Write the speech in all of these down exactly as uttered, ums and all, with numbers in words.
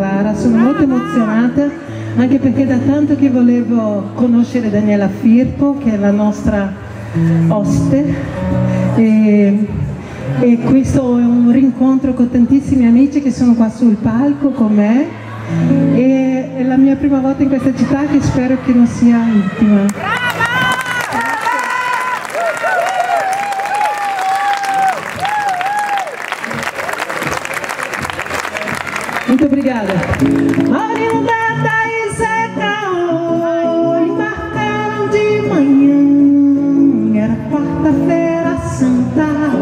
Ferrara, sono molto emozionata anche perché da tanto che volevo conoscere Daniela Firpo, che è la nostra oste, e, e questo è un rincontro con tantissimi amici che sono qua sul palco con me, e è la mia prima volta in questa città che spero che non sia l'ultima. Muito obrigada. Obrigada e Zecão embarcaram de manhã. Era quarta-feira santa,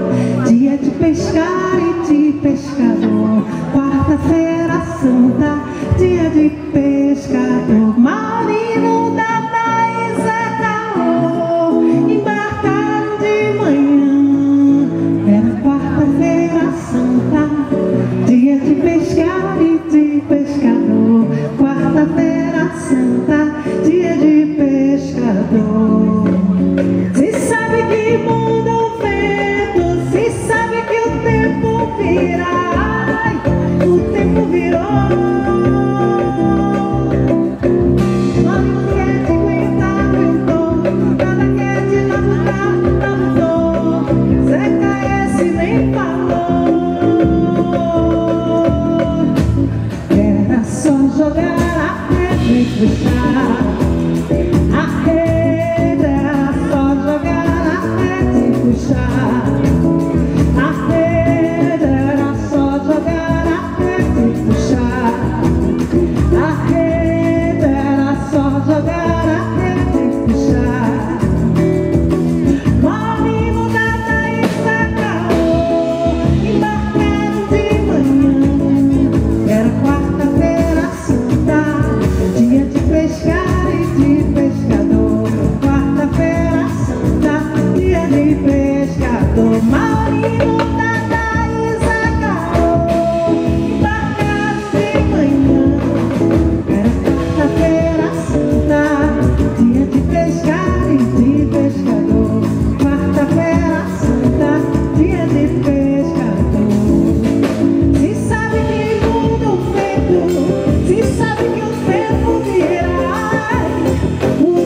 dia de pescar e de pescador. Quarta-feira santa, dia de pescador. Maurino, Dada e Zecão embarcaram de manhã. Era quarta-feira santa, dia de pescar. Quarta-feira santa, dia de pescador. Se sabe que muda o vento, se sabe que o tempo vira. Ai, o tempo virou. Mano quer te aguentar, aguentou. Nada quer te namorar, namorar. Zeca esse nem falou. Era só jogar. A rede era só jogar, a rede puxar. A rede era só jogar, a rede puxar. A rede era só jogar, a rede puxar. Maurino, Dada e Zecão embarcaram de manhã. Era quarta-feira santa, pescar e de pescador. Quarta-feira santa, dia de pescador. Maurino, Dada e Zecão embarcaram de manhã. Era quarta-feira santa, dia de pescar e de pescador. Quarta-feira santa, dia de pescador. Se sabe que muda o vento, se sabe que o tempo vira. A rede puxar,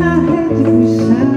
a rede puxar.